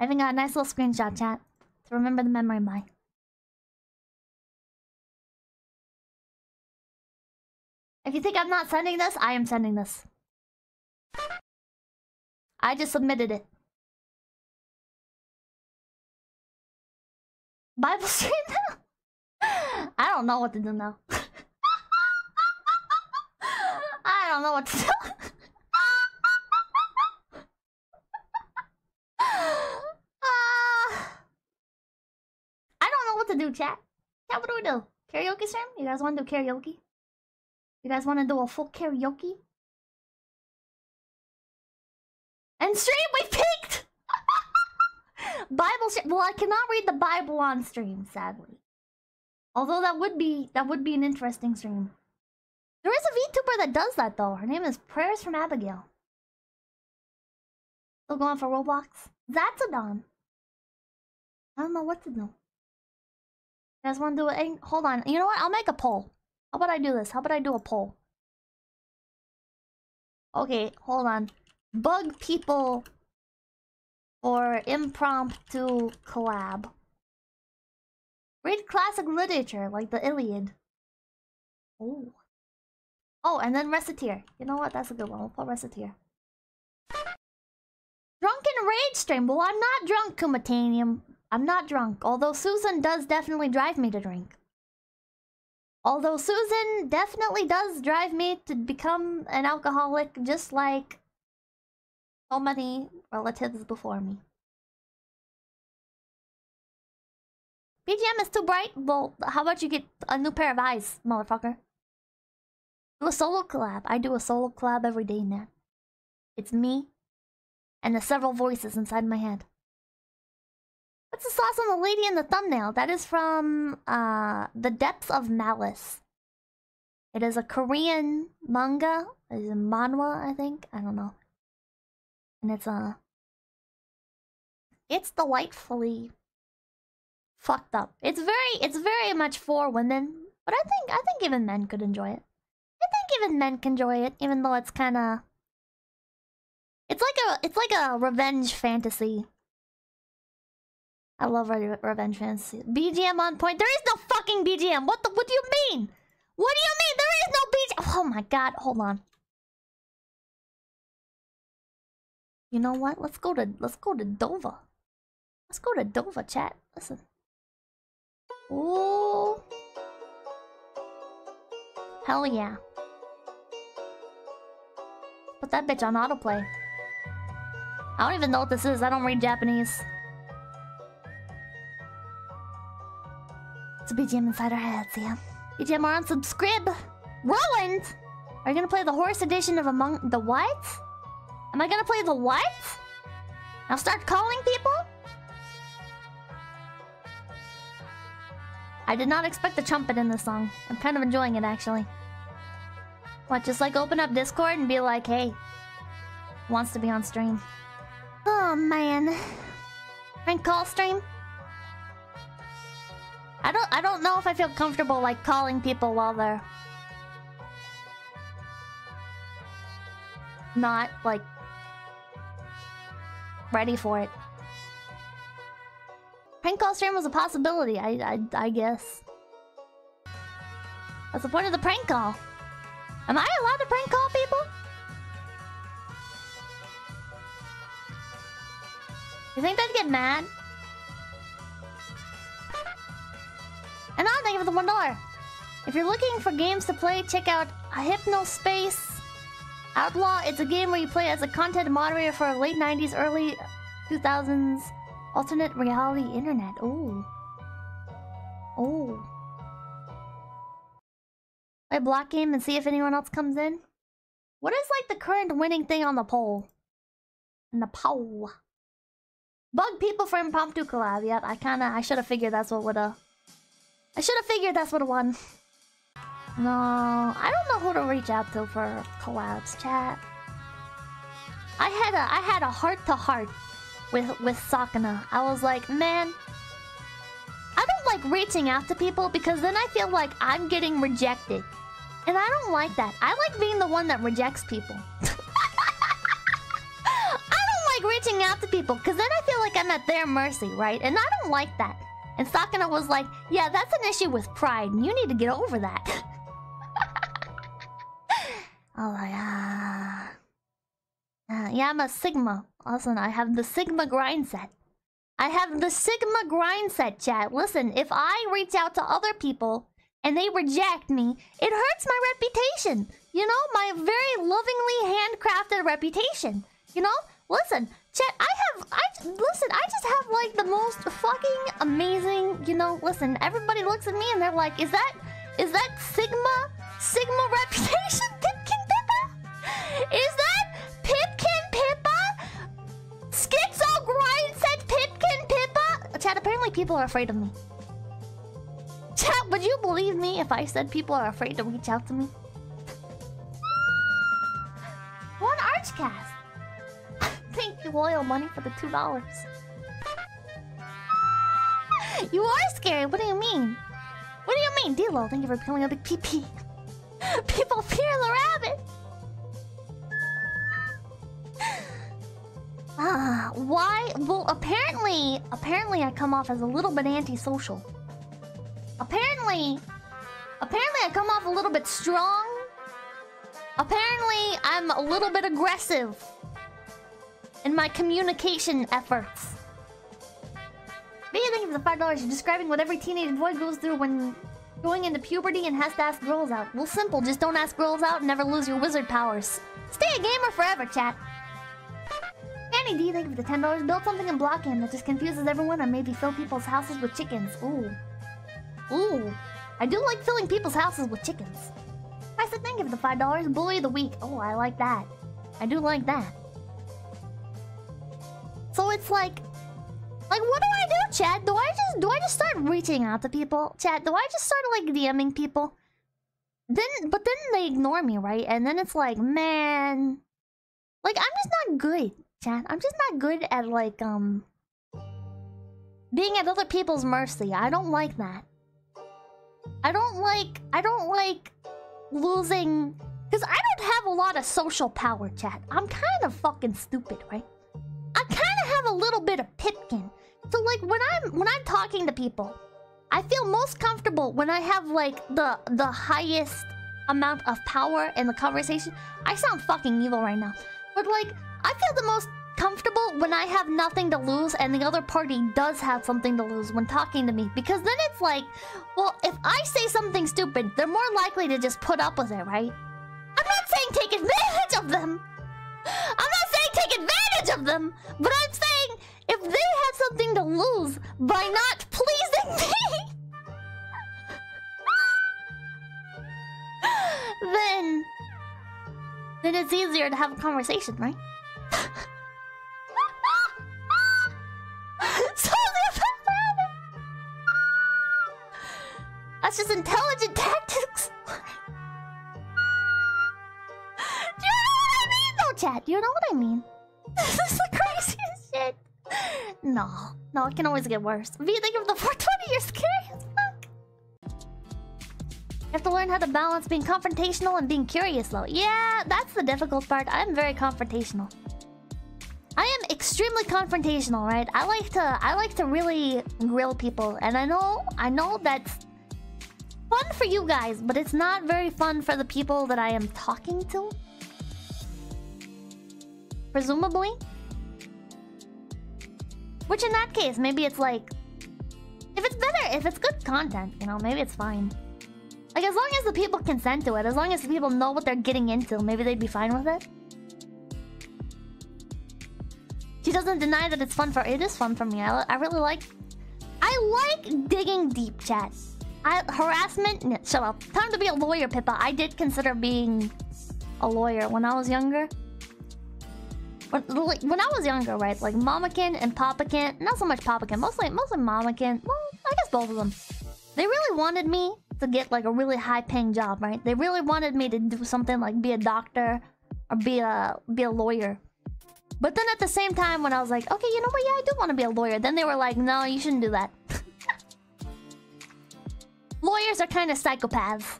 I even got a nice little screenshot, chat, to remember the memory by. If you think I'm not sending this, I am sending this. I just submitted it. Bible stream now? I don't know what to do now. I don't know what to do. I don't know what to do, chat. Chat, what do we do? Karaoke stream? You guys want to do karaoke? You guys want to do a full karaoke? And stream, we peaked! Bible stream. Well, I cannot read the Bible on stream, sadly. Although that would be an interesting stream. There is a VTuber that does that though. Her name is Prayers from Abigail. Still going for Roblox? That's a don. I don't know what to do. You guys want to do it? Hold on. You know what? I'll make a poll. How about I do this? How about I do a poll? Okay, hold on. Bug people for impromptu collab. Read classic literature like the Iliad. Oh. Oh, and then Reciteer. You know what? That's a good one. We'll put Reciteer. Drunken rage stream. Well, I'm not drunk, Kumatanium. I'm not drunk. Although Susan does definitely drive me to drink. Although Susan definitely does drive me to become an alcoholic, just like so many relatives before me. BGM is too bright? Well, how about you get a new pair of eyes, motherfucker? Do a solo collab. I do a solo collab every day now. It's me and the several voices inside my head. What's the sauce on the lady in the thumbnail? That is from The Depths of Malice. It is a Korean manga. It is a manhwa, I think. I don't know. And it's delightfully fucked up. It's very much for women, but I think even men could enjoy it. I think even men can enjoy it, even though it's kind of it's like a revenge fantasy. I love revenge fantasy. BGM on point. There is no fucking BGM. What do you mean? What do you mean? There is no BGM. Oh my god, hold on. You know what? Let's go to Dova. Let's go to Dova, chat. Listen. Ooh. Hell yeah. Put that bitch on autoplay. I don't even know what this is. I don't read Japanese. It's a BGM inside our heads, yeah. BGM are on subscribe. Ruined! Are you gonna play the horse edition of Among the what? Am I gonna play the what? I'll start calling people? I did not expect the trumpet in this song. I'm kind of enjoying it, actually. What, just like open up Discord and be like, hey, wants to be on stream. Oh, man. Frank call stream? I don't know if I feel comfortable, like, calling people while they're not, like, ready for it. Prank call stream was a possibility, I guess. That's the point of the prank call. Am I allowed to prank call people? You think they'd get mad? And I'll thank you for the $1. If you're looking for games to play, check out Hypnospace Outlaw. It's a game where you play as a content moderator for late 90s, early 2000s. Alternate reality internet. Oh. Oh. Play a block game and see if anyone else comes in. What is like the current winning thing on the poll? In the poll. Bug people for impromptu collab. Yep, I should have figured that's what would have. I should have figured that's what won. No, I don't know who to reach out to for collabs, chat. I had a heart-to-heart with Sakuna. I was like, man, I don't like reaching out to people because then I feel like I'm getting rejected. And I don't like that. I like being the one that rejects people. I like reaching out to people, because then I feel like I'm at their mercy, right? And I don't like that. And Sakuna was like, yeah, that's an issue with pride, and you need to get over that. Oh my god. Yeah, I'm a Sigma. Also, I have the Sigma grind set. I have the Sigma grind set, chat. Listen, if I reach out to other people and they reject me, it hurts my reputation. You know, my very lovingly handcrafted reputation. You know, listen, chat, I just have like the most fucking amazing, you know, listen, everybody looks at me and they're like, is that Sigma reputation, Pipkin Pippa? Is that Pipkin Pippa? Schizo grind said Pipkin Pippa? Chat, apparently people are afraid of me. Chat, would you believe me if I said people are afraid to reach out to me? One Archcast. Thank you, Royal Money, for the $2. You are scary. What do you mean? What do you mean, D-Lo? Thank you for peeling a big PP. People fear the rabbit. Why? Well, apparently, I come off as a little bit antisocial. Apparently I come off a little bit strong. Apparently I'm a little bit aggressive in my communication efforts. Maybe I think of the $5 you're describing what every teenage boy goes through when going into puberty and has to ask girls out. Well, simple, just don't ask girls out and never lose your wizard powers. Stay a gamer forever, chat. Annie, do you think of the $10 build something in Blockhand that just confuses everyone, or maybe fill people's houses with chickens? Ooh. Ooh, I do like filling people's houses with chickens. I said, think of the $5 bully of the week. Oh, I like that. I do like that. So it's like what do I do, chat? Do I just start reaching out to people, chat? Do I just start like DMing people? But then they ignore me, right? And then it's like, man, like I'm just not good, chat. I'm just not good at like being at other people's mercy. I don't like that. I don't like losing, because I don't have a lot of social power, chat. I'm kind of fucking stupid, right? I kind of have a little bit of Pipkin. So like when I'm talking to people, I feel most comfortable when I have like the highest amount of power in the conversation. I sound fucking evil right now. But like I feel the most comfortable when I have nothing to lose and the other party does have something to lose when talking to me, because then it's like, well, if I say something stupid, they're more likely to just put up with it, right? I'm not saying take advantage of them. I'm not saying take advantage of them, but I'm saying if they had something to lose by not pleasing me, then it's easier to have a conversation, right? That's just intelligent tactics. Do you know what I mean, though, chat? Do you know what I mean? This is the craziest shit. No, it can always get worse. V, think of the 420, you're scary as fuck. You have to learn how to balance being confrontational and being curious, though. Yeah, that's the difficult part. I'm very confrontational. I am extremely confrontational, right? I like to really grill people, and I know that's fun for you guys, but it's not very fun for the people that I am talking to. Presumably. Which in that case, maybe it's like, if it's better, if it's good content, you know, maybe it's fine. Like, as long as the people consent to it, as long as the people know what they're getting into, maybe they'd be fine with it. She doesn't deny that it's fun for... It is fun for me. I really like... I like digging deep, chat. Harassment? No, shut up. Time to be a lawyer, Pippa. I did consider being a lawyer when I was younger. When I was younger, right? Like, Mamakin and Papakin. Not so much Papakin. Mostly Mamakin. Well, I guess both of them. They really wanted me to get, like, a really high-paying job, right? They really wanted me to do something like be a doctor or be a lawyer. But then at the same time, when I was like, okay, you know what, yeah, I do want to be a lawyer. Then they were like, no, you shouldn't do that. Lawyers are kind of psychopaths.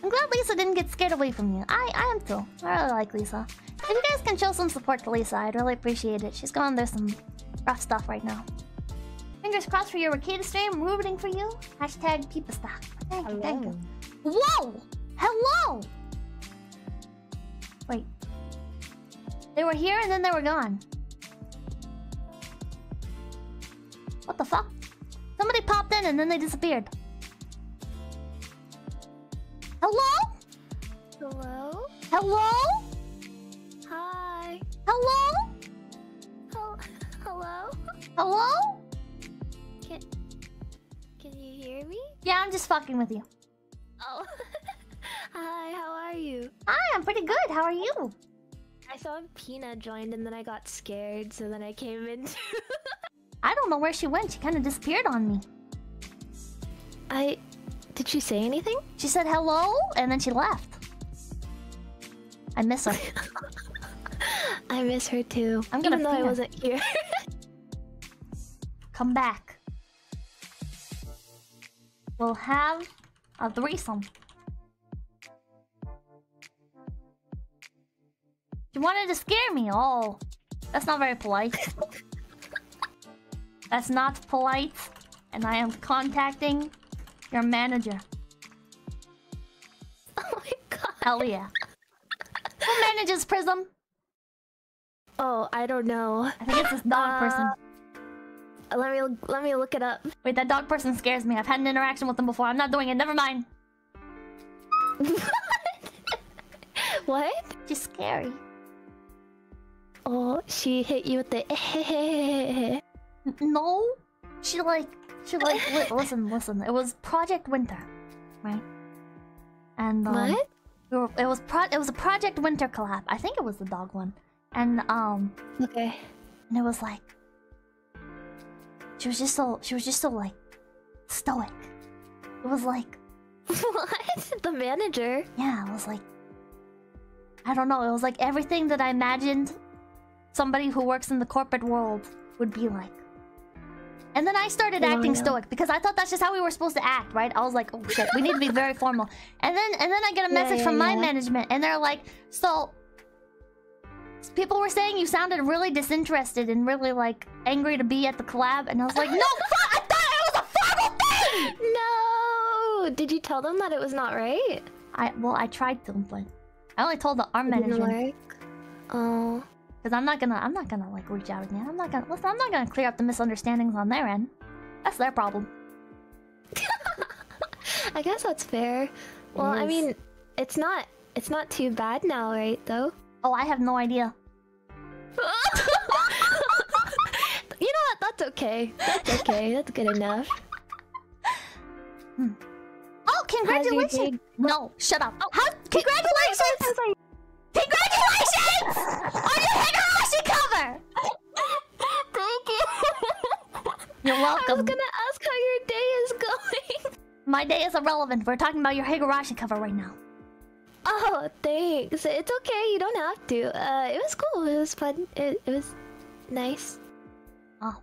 I'm glad Lisa didn't get scared away from you. I am too. I really like Lisa. If you guys can show some support to Lisa, I'd really appreciate it. She's going through some rough stuff right now. Fingers crossed for your Rakita stream. We're rooting for you. Hashtag Pippa Stock. Thank you, thank you. Whoa! Hello! Wait. They were here and then they were gone. What the fuck? Somebody popped in and then they disappeared. Hello? Hello? Hello? Hi. Hello? Hello? Hello? Can you hear me? Yeah, I'm just fucking with you. Oh. Hi, how are you? Hi, I'm pretty good. How are you? I saw Pina joined and then I got scared, so then I came in too. I don't know where she went. She kind of disappeared on me. Did she say anything? She said hello, and then she left. I miss her. I miss her too. I'm gonna know I wasn't here. Come back. We'll have a threesome. You wanted to scare me. Oh, that's not very polite. That's not polite, and I am contacting your manager. Oh my god. Hell yeah. Who manages Prism? Oh, I don't know. I think it's this dog person. Let me look it up. Wait, that dog person scares me. I've had an interaction with them before. I'm not doing it. Never mind. What? She's scary. Oh, she hit you with the... No, she like listen. It was Project Winter, right? And what? It was a Project Winter collab. I think it was the dog one. And okay. And it was like she was just so like stoic. It was like what? The manager? Yeah, it was like I don't know. It was like everything that I imagined somebody who works in the corporate world would be like. And then I started acting stoic because I thought that's just how we were supposed to act, right? I was like, oh shit, we need to be very formal. And then I get a message from my management, and they're like, so people were saying you sounded really disinterested and really like angry to be at the collab, and I was like, no, I thought it was a formal thing. No, did you tell them that it was not right? Well I tried to, but I only told our management. Oh. Because I'm not gonna like reach out again. I'm not gonna clear up the misunderstandings on their end. That's their problem. I guess that's fair. Well, I mean, it's not too bad now, right? Though. Oh, I have no idea. You know what? That's okay. That's okay. That's good enough. Oh, congratulations! No, shut up. Oh, congratulations! Congratulations on your Higurashi cover! Thank you. You're welcome. I was gonna ask how your day is going. My day is irrelevant. We're talking about your Higurashi cover right now. Oh, thanks. It's okay. You don't have to. It was cool. It was fun. It was nice. Oh.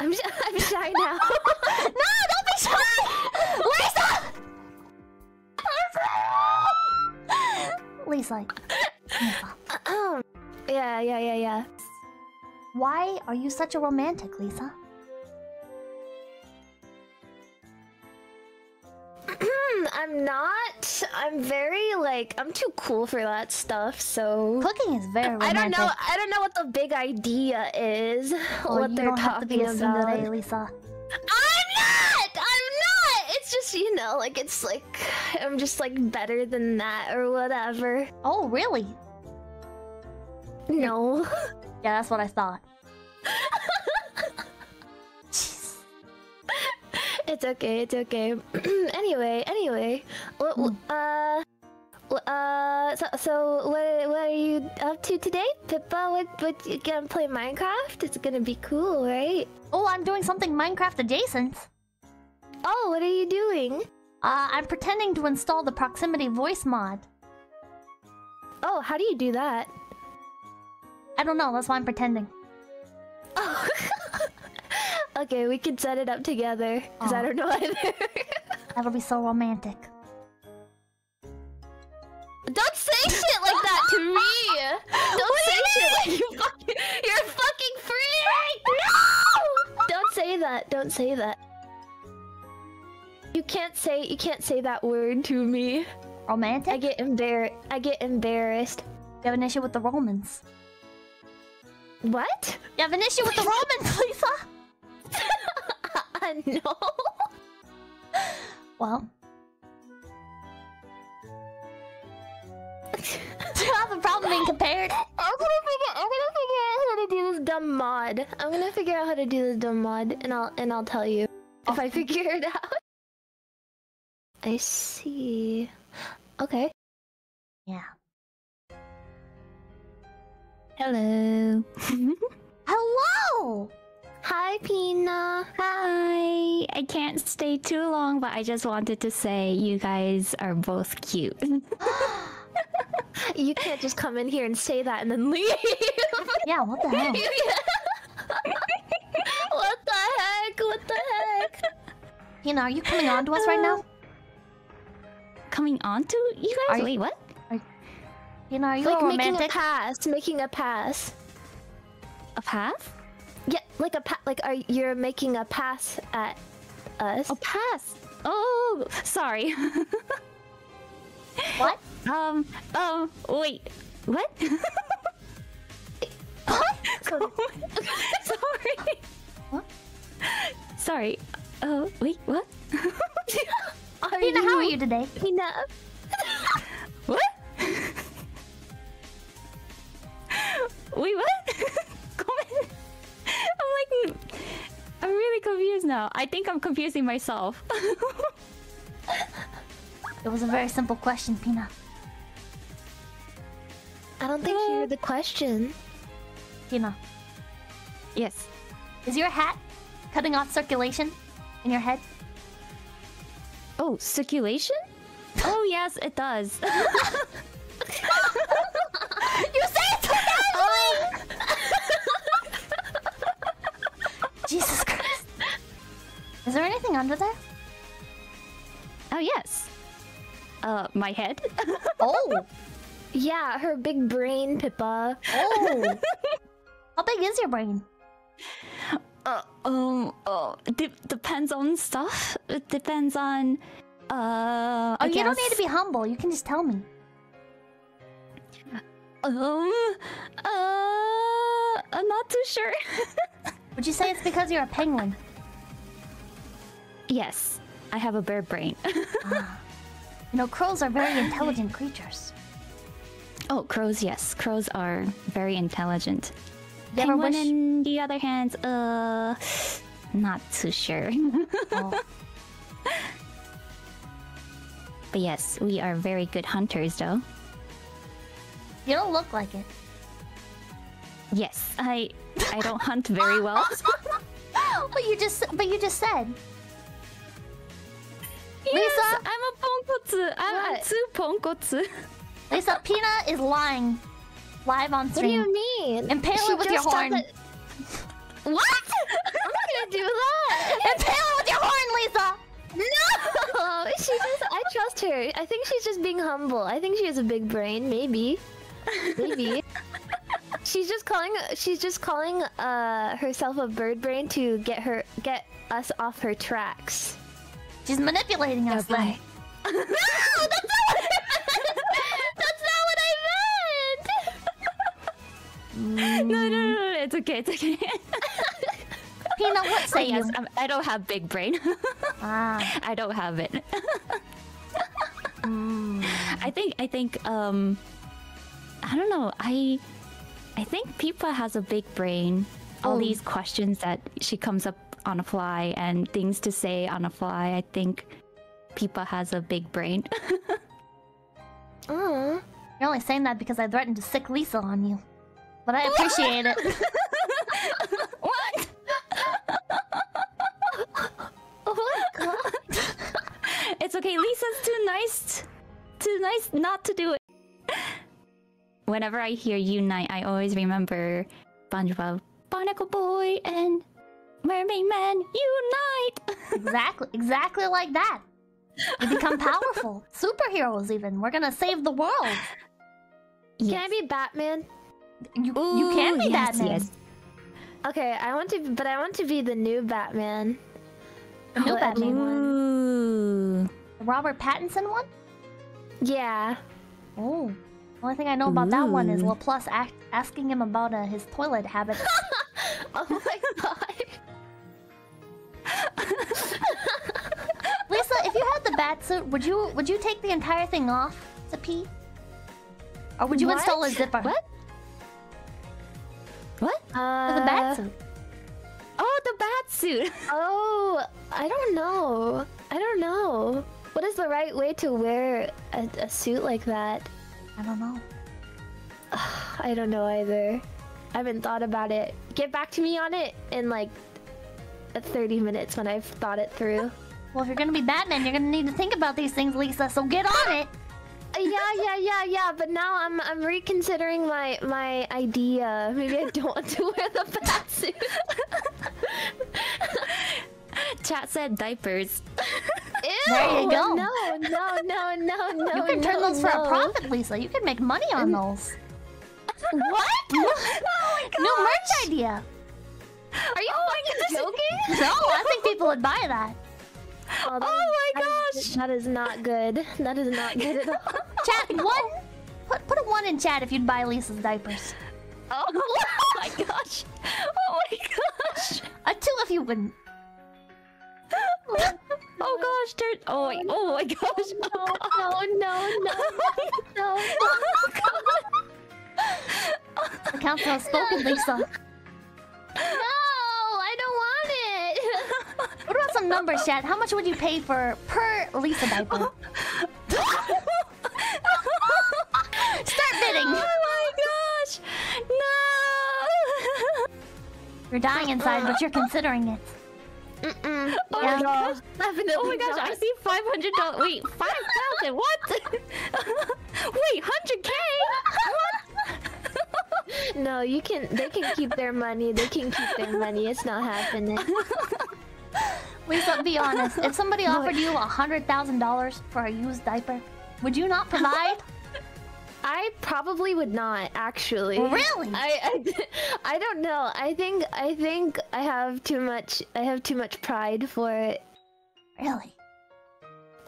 I'm shy now. No, don't be shy! Lisa! Lisa. Yeah. Why are you such a romantic, Lisa? I'm not. I'm very like, I'm too cool for that stuff, so... Cooking is very romantic. I don't know what the big idea is. Well, what they're talking about. You don't have to be a today, Lisa. I'm not! It's just, you know, like, it's like... I'm just like better than that or whatever. Oh, really? No. Yeah, that's what I thought. Jeez. It's okay, it's okay. Anyway. So what are you up to today, Pippa? What you gonna play Minecraft? It's gonna be cool, right? Oh, I'm doing something Minecraft adjacent. Oh, what are you doing? I'm pretending to install the Proximity voice mod. Oh, how do you do that? I don't know, that's why I'm pretending. Oh. Okay, we could set it up together, because I don't know either. That'll be so romantic. Don't say shit like that to me! don't say that. You can't say that word to me. Romantic? I get embarrassed. You have an issue with the Romans. What? You have an issue with the Romans, Lisa? No. Well. Do you have a problem being compared? I'm gonna figure out how to do this dumb mod. I'm gonna figure out how to do this dumb mod, and I'll tell you if I figure it out. I see. Okay. Yeah. Hello. Hello! Hi, Pina. Hi. I can't stay too long, but I just wanted to say you guys are both cute. You can't just come in here and say that and then leave. Yeah, what the hell? What the heck? What the heck? Pina, are you coming on to us right now? Coming on to you guys? Wait, what? Pina, are you like romantic? Making a pass. A pass? Yeah, you're making a pass at us. A pass? Oh, sorry. What? Wait. What? What? Sorry. What? Sorry. Wait, what? Pina, how are you today? Pina. What? Wait, what? Comment. I'm really confused now. I think I'm confusing myself. It was a very simple question, Pina. I don't think you heard the question. Pina. Yes. Is your hat cutting off circulation in your head? Oh, circulation? Oh, yes, it does. You say it so casually! Jesus Christ. Is there anything under there? Oh, yes. My head? Oh! Yeah, her big brain, Pippa. Oh! How big is your brain? Depends on stuff. It depends on... I guess... You don't need to be humble, you can just tell me. I'm not too sure. Would you say it's because you're a penguin? Yes, I have a bird brain. You know, crows are very intelligent creatures. Oh, crows, yes. Crows are very intelligent. Penguin, on the other hand, not too sure. Oh. But yes, we are very good hunters, though. You don't look like it. Yes, I don't hunt very well. But you just said. Yes, Lisa, I'm a ponkotsu. I'm a ponkotsu. Lisa, Pina is lying. Live on stream. What do you mean? Impale it with your horn. What? I'm not gonna do that. Impale it with your horn, Lisa. No. I trust her. I think she's just being humble. I think she has a big brain, maybe. Maybe. She's just calling herself a bird brain to get us off her tracks. She's manipulating us, like. No, that's not what I meant. That's not what I meant. No, it's okay. Pina, what say you? I don't have big brain. I don't have it. I think I don't know. I think Pippa has a big brain. All these questions that she comes up on a fly and things to say on a fly. I think Pippa has a big brain. Aww. You're only saying that because I threatened to sick Lisa on you. But I appreciate it. What? Oh my god. It's okay. Lisa's too nice not to do it. Whenever I hear Unite, I always remember SpongeBob, Barnacle Boy, and Mermaid Man, unite! Exactly like that. We become powerful. Superheroes, even. We're gonna save the world. Yes. Can I be Batman? You can be Batman. Yes. Okay, I want to be the new Batman. No Batman one. The Robert Pattinson one? Yeah. Oh. The only thing I know about that one is Laplace asking him about his toilet habits. Oh my god. Lisa, if you had the bat suit, would you take the entire thing off to pee? Or would you install a zipper? What? The bat suit. Oh, the bat suit. Oh, I don't know. I don't know. What is the right way to wear a suit like that? I don't know. I don't know either. I haven't thought about it. Get back to me on it in like 30 minutes when I've thought it through. Well, if you're gonna be Batman, you're gonna need to think about these things, Lisa. So get on it. Yeah. But now I'm reconsidering my idea. Maybe I don't want to wear the bat suit. Chat said diapers. Ew, there you go. No. You can turn those for a profit, Lisa. You can make money on those. What? Oh my gosh. New merch idea. Are you fucking joking? No, I think people would buy that. Oh, oh my gosh! That is not good. That is not good at all. Chat, what? Put a 1 in chat if you'd buy Lisa's diapers. Oh my gosh! Oh my gosh! A 2 if you wouldn't. Oh gosh! Turn. Oh my gosh! No! Oh god! The council has spoken, Lisa. No! What about some numbers, chat? How much would you pay per Lisa diaper? Start bidding! Oh my gosh! No! You're dying inside, but you're considering it. Oh my gosh! Oh my gosh! I see $500. Wait, 5,000. What? Wait, 100K. What? No, you can. They can keep their money. It's not happening. Lisa, be honest. If somebody offered you $100,000 for a used diaper, would you not provide? I probably would not, actually. Really? I don't know. I think I have too much. I have too much pride for it. Really?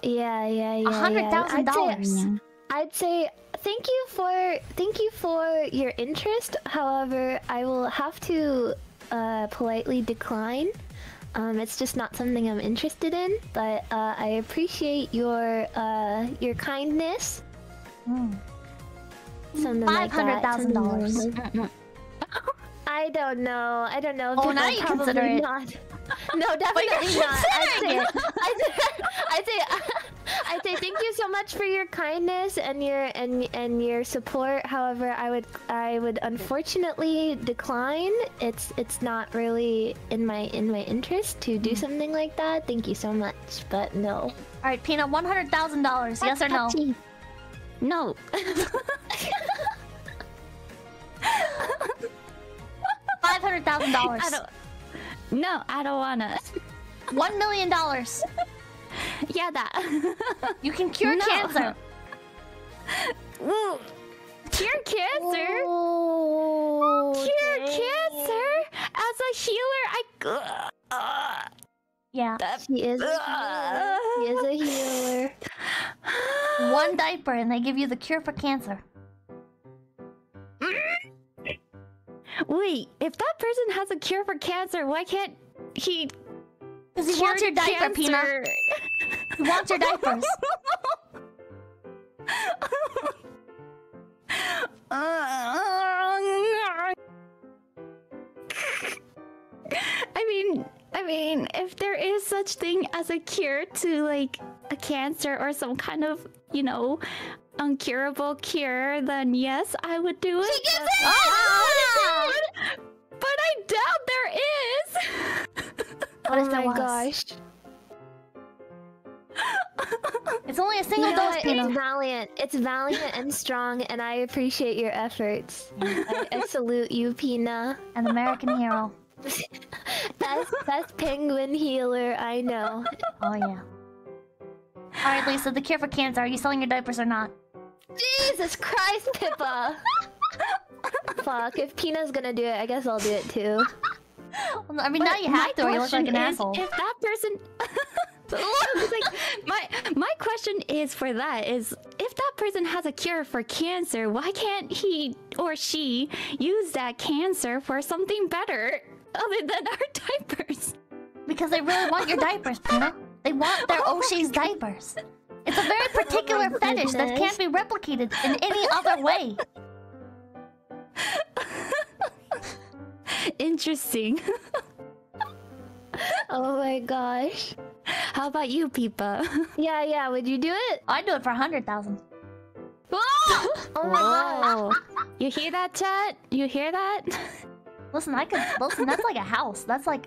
Yeah. $100,000. I'd say thank you for your interest. However, I will have to politely decline. It's just not something I'm interested in. But I appreciate your kindness. $500,000. I don't know. Oh, now you consider it. No, definitely not. I'd say thank you so much for your kindness and your support. However, I would unfortunately decline. It's not really in my interest to do something like that. Thank you so much, but no. All right, Pina, $100,000. Yes or no? No. $500,000. No, I don't wanna. $1,000,000. Yeah, that. You can cure cancer. Ooh. Cure cancer? Ooh, cure cancer? As a healer, yeah. She is a healer. One diaper and they give you the cure for cancer. Wait, if that person has a cure for cancer, why can't he? Because he wants your diaper, Pina. He wants your diapers. I mean, if there is such thing as a cure to like a cancer or some kind of, you know, uncurable cure, then yes, I would do it. She gives it! Oh! But I doubt there is. What if there was? Gosh. It's only a single dose. It's valiant. It's valiant and strong, and I appreciate your efforts. I salute you, Pina. An American hero. Best penguin healer I know. Oh yeah. All right, Lisa, the cure for cancer. Are you selling your diapers or not? Jesus Christ, Pippa! Fuck, if Pina's gonna do it, I guess I'll do it too. I mean, but now you have to. You look like an asshole. If that person, like, my question is for that is if that person has a cure for cancer, why can't he or she use that cancer for something better other than our diapers? Because they really want your diapers, Pina. They want their O'Shea's diapers. It's a very particular fetish that can't be replicated in any other way. Interesting. Oh my gosh. How about you, Pippa? Yeah, yeah, would you do it? I'd do it for 100,000. Whoa! Oh my god. You hear that, chat? You hear that? Listen, I could... Listen, that's like a house. That's like...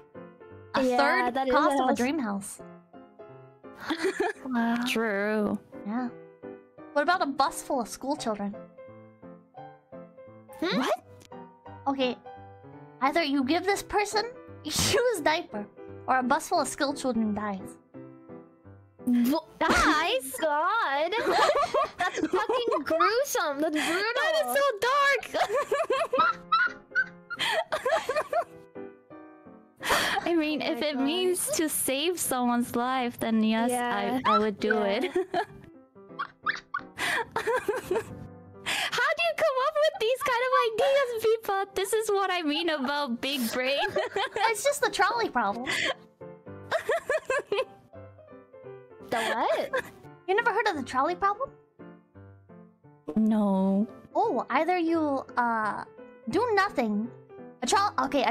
A third cost of a dream house. Wow. True. Yeah. What about a bus full of school children? Hmm? What? Okay. Either you give this person you use diaper, or a bus full of school children dies. Dies? God! That's fucking gruesome! That's brutal! That is so dark! I mean, if it means to save someone's life, then yes, I would do it. How do you come up with these kind of ideas, people? This is what I mean about big brain. It's just the trolley problem. The what? You never heard of the trolley problem? No. Oh, either you do nothing. A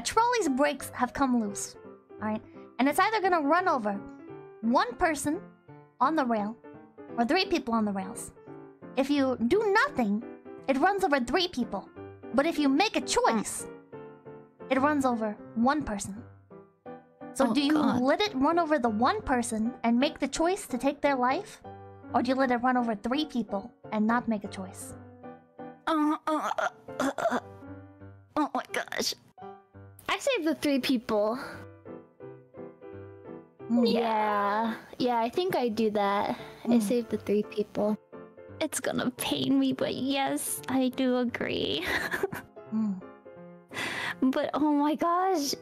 trolley's brakes have come loose, alright? And it's either gonna run over one person on the rail, or three people on the rails. If you do nothing, it runs over three people. But if you make a choice, it runs over one person. So do you let it run over the one person and make the choice to take their life? Or do you let it run over three people and not make a choice? Oh my gosh. I saved the three people. Yeah. Yeah, I think I do that. I saved the three people. It's gonna pain me, but yes, I do agree. But oh my gosh.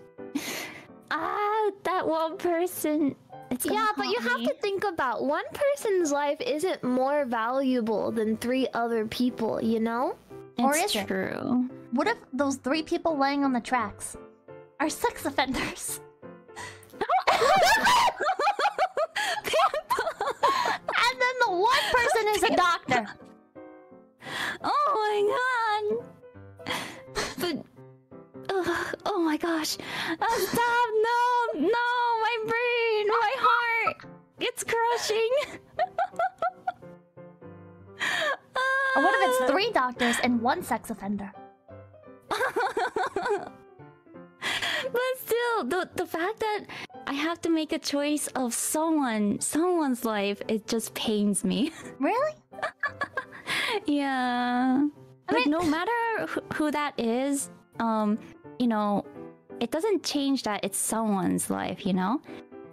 That one person. Yeah, but you have to think about one person's life isn't more valuable than three other people, you know? It's true. What if those three people lying on the tracks are sex offenders? And then the one person is a doctor. Oh my god. But... oh my gosh. Stop! No! No! My brain! My heart! It's crushing! Or what if it's three doctors and one sex offender? But still, the fact that I have to make a choice of someone's life, it just pains me. Really? Yeah. I mean, no matter who that is, you know, it doesn't change that it's someone's life, you know?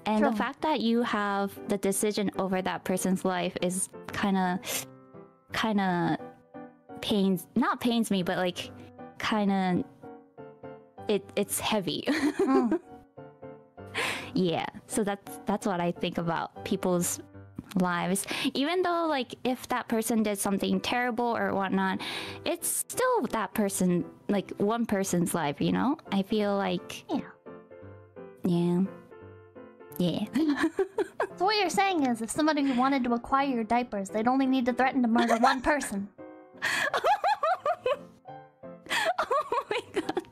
And the fact that you have the decision over that person's life is kind of not pains me, but like kind of it's heavy. Yeah, so that's what I think about people's lives. Even though like if that person did something terrible or whatnot, it's still that person, like one person's life, you know? I feel like yeah. So what you're saying is if somebody who wanted to acquire your diapers, they'd only need to threaten to murder one person. Oh my god.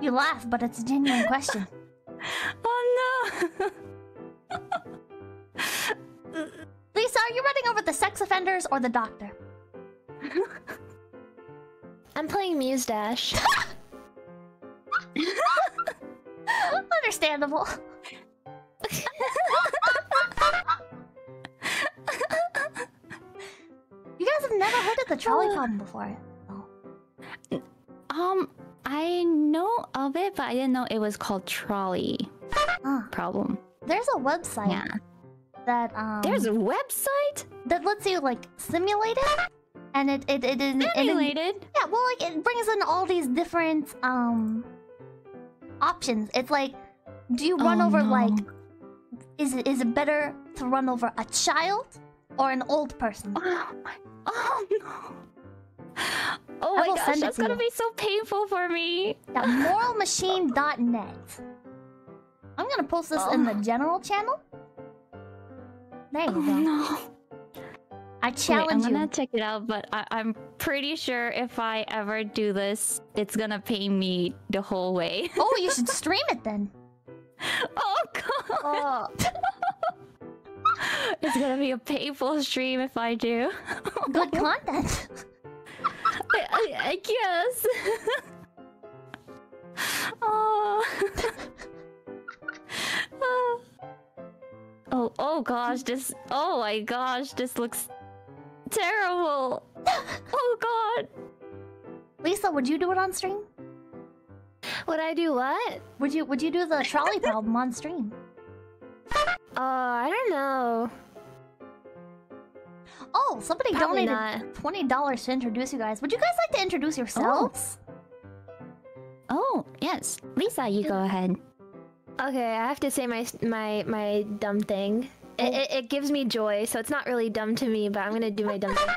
You laugh, but it's a genuine question. Oh no. Lisa, are you running over the sex offenders or the doctor? I'm playing Muse Dash. Understandable. You guys have never heard of the trolley problem before. Oh. I know of it, but I didn't know it was called trolley problem. There's a website that There's a website that lets you like simulate it, and it simulated. Yeah, well, like it brings in all these different options. It's like, do you run over like... Is it better to run over a child or an old person? Oh my gosh, that's gonna be so painful for me. Now, MoralMachine.net. I'm gonna post this in the general channel. There you go. I challenge you. I'm gonna check it out, but I'm pretty sure if I ever do this, it's gonna pain me the whole way. Oh, you should stream it then. Oh god! It's gonna be a painful stream if I do. Good content. I guess. Oh gosh! This. Oh my gosh! This looks terrible. Oh god. Lisa, would you do it on stream? Would I do what? Would you do the trolley problem on stream? I don't know. Oh, somebody probably donated $20 to introduce you guys. Would you guys like to introduce yourselves? Oh yes, Lisa, you go ahead. Okay, I have to say my dumb thing. Oh. It gives me joy, so it's not really dumb to me, but I'm gonna do my dumb thing.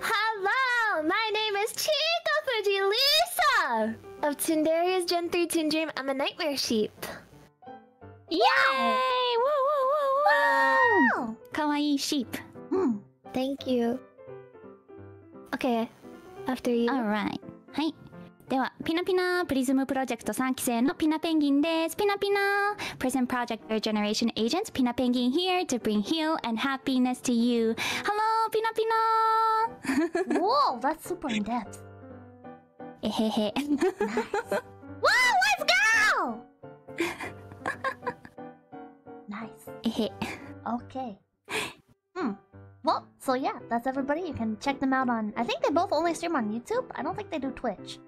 Hello, my name is Chikafuji Lisa of Tundream's Gen 3 Tundream. I'm a nightmare sheep. Yay! Woo woo woo woo! Wow. Kawaii sheep. Mm. Thank you. Okay, after you. All right. Hi. では、Pina Pina Prism Project 3期生の Pina Pengin です。Pina Pina Prism Project Regeneration Agents Pina Pengin here to bring heal and happiness to you. Hello, Pina Pina. Whoa, that's super in depth. Hehehe. Whoa, let's go. Nice. Okay. Well, so yeah, that's everybody. You can check them out on. I think they both only stream on YouTube. I don't think they do Twitch.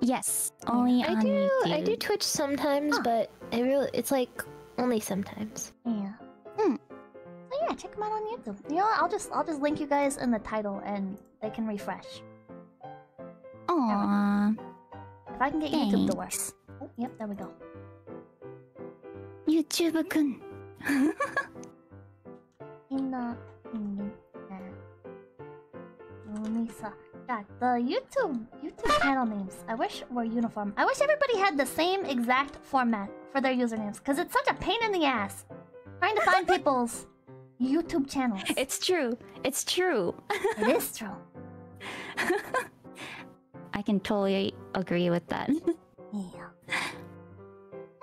Yes, only on YouTube. I do Twitch sometimes, but it's like only sometimes. Yeah. So yeah, check them out on YouTube. You know what? I'll just link you guys in the title, and they can refresh. Aww. If I can get YouTube to work. Oh, yep, there we go. YouTube-kun. Lisa. God, the YouTube channel names, I wish were uniform. I wish everybody had the same exact format for their usernames, because it's such a pain in the ass trying to find people's YouTube channels. It's true. It's true. It is true. I can totally agree with that. Yeah.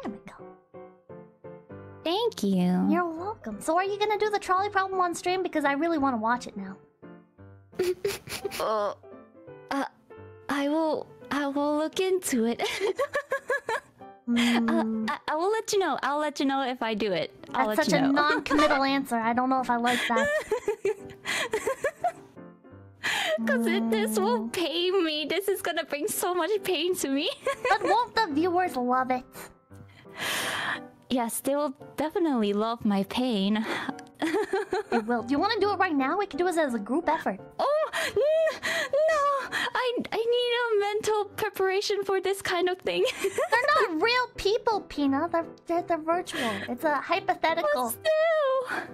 There we go. Thank you. You're welcome. So are you going to do the trolley problem on stream? Because I really want to watch it now. I will look into it. I will let you know. I'll let you know if I do it. That's such a non-committal answer. I don't know if I like that. Because this will pain me. This is gonna bring so much pain to me. But won't the viewers love it? Yes, they will definitely love my pain. It will. Do you want to do it right now? We can do it as a group effort. Oh, no. I need a mental preparation for this kind of thing. They're not real people, Pina. They're virtual. It's a hypothetical. But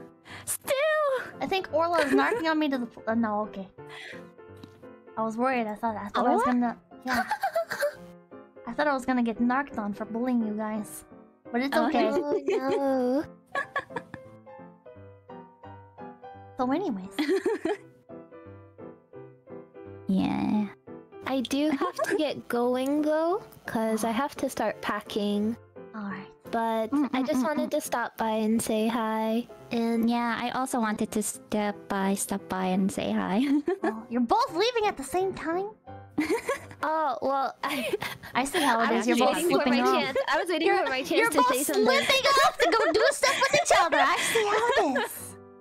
still. I think Orla is narking on me to the... no, okay. I was worried. I thought I was going to... Yeah. I thought I was going to get narked on for bullying you guys. But it's okay. Oh, no. So anyways. Yeah. I do have to get going though, because I have to start packing. Alright. But I just wanted to stop by and say hi. And yeah, I also wanted to stop by and say hi. Oh, you're both leaving at the same time? Oh, well, I see how it is. You're both slipping off. I was waiting for my chance to say something. You're both slipping off to go do stuff with each other. I see how it is.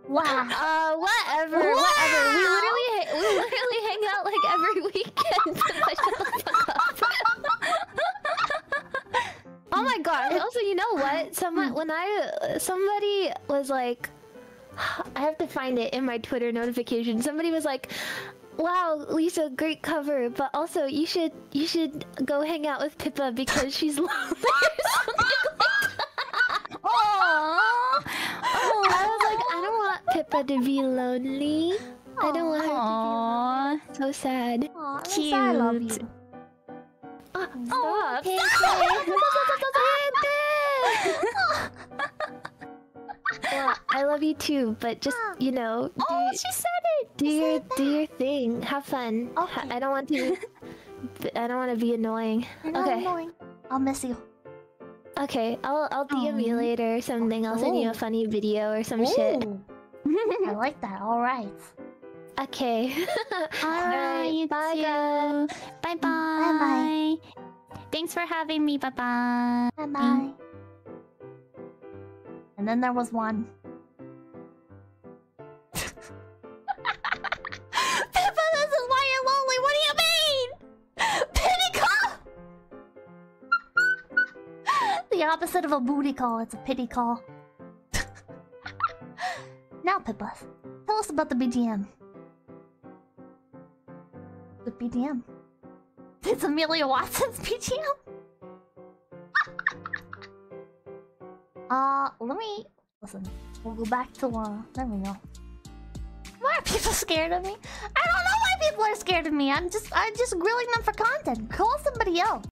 Wow. Whatever. Wow. Whatever. We literally hang out like every weekend. Oh my god. And also, you know what? Somebody was like, I have to find it in my Twitter notification. Somebody was like, Wow, Lisa, great cover. But also, you should go hang out with Pippa because she's lonely or something like that. Oh, I was like, I don't want Pippa to be lonely. I don't want her to be lonely. So sad. Aww, cute. I love you. Stop. Okay, well, I love you too, but just, you know... Oh, she said it! Do your thing. Have fun. Okay. I don't want to... I don't want to be annoying. Okay. Annoying. I'll miss you. Okay, I'll DM you later or something. I'll send you a funny video or some shit. I like that. Alright. Okay. Alright, you bye, guys. Bye-bye. Bye-bye. Thanks for having me. Bye-bye. Bye-bye. And then there was one. Pippa, this is why you're lonely. What do you mean? Pity call? The opposite of a booty call. It's a pity call. Now, Pippa, tell us about the BDM. The BDM. It's Amelia Watson's BDM. Let me... Listen, we'll go back to, there we go. Why are people scared of me? I don't know why people are scared of me! I'm just grilling them for content. Call somebody else.